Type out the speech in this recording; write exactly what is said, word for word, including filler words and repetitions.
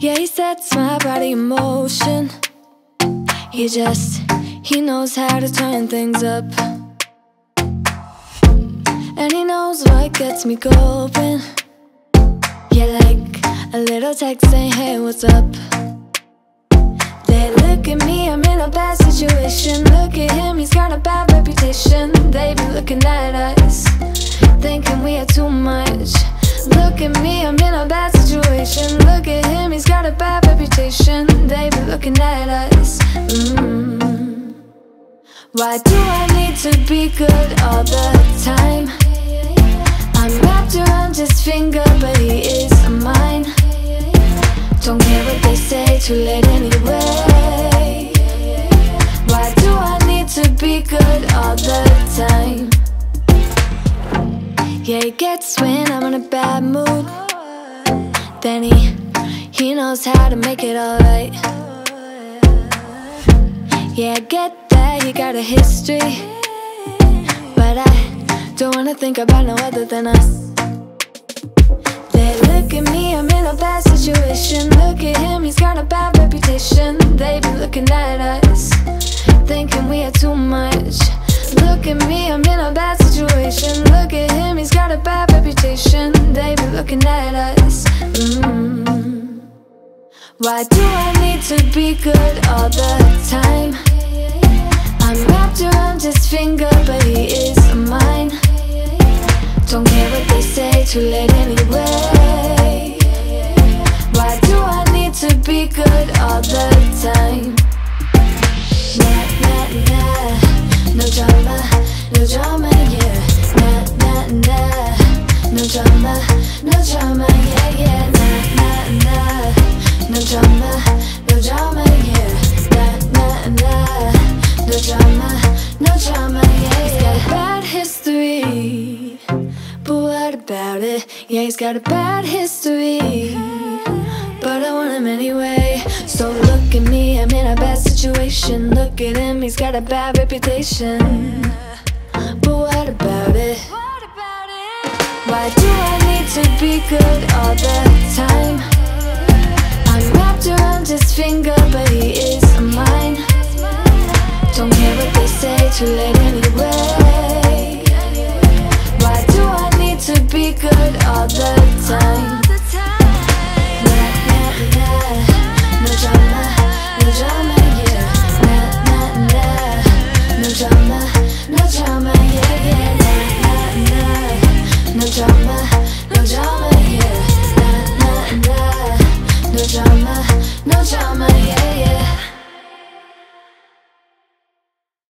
Yeah, he said it's my body emotion. He just, he knows how to turn things up, and he knows what gets me going. Yeah, like a little text saying, hey, what's up? They look at me, I'm in a bad situation. Look at him, he's got a bad reputation. They be looking at us, thinking we are too much. Look at me, I'm in a bad situation. Look at him, he's got a bad reputation. They be looking at us. Mm. Why do I need to be good all the time? I'm wrapped around his finger, but he is mine. Don't care what they say, too late anyway. Why do I need to be good all the time? Yeah, he gets when I'm in a bad mood. Then he, he knows how to make it alright. Yeah, I get that he got a history, but I don't wanna think about no other than us. They look at me, I'm in a bad situation. Look at him, he's got a bad reputation. They be looking at us, thinking we are too much. Look at me, I'm in a bad situation. Look at him, he's got a bad reputation. They be looking at us. Mm. Why do I need to be good all the time? I'm wrapped around his finger, but he is mine. Don't care what they say, too late anyway. Why do I need to be good all the time? Nah, nah, nah. No drama, no drama, yeah. Nah, nah, nah. No drama, no drama, yeah, yeah. Nah, nah, nah. No drama, no drama, yeah. Nah, nah, nah. No drama, no drama, yeah, yeah. He's got a bad history, but what about it? Yeah, he's got a bad history, but I want him anyway. So look at me, I'm in a bad situation. Look at him, he's got a bad reputation, but what about it? What about it? Why do I need to be good all the time? I'm wrapped around his finger, but he is mine. Don't care what they say, too late anyway. Why do I need to be good all the time? No drama, no drama, yeah. Nah, nah, nah. No drama, no drama, yeah. Nah, nah, nah. No drama, no drama,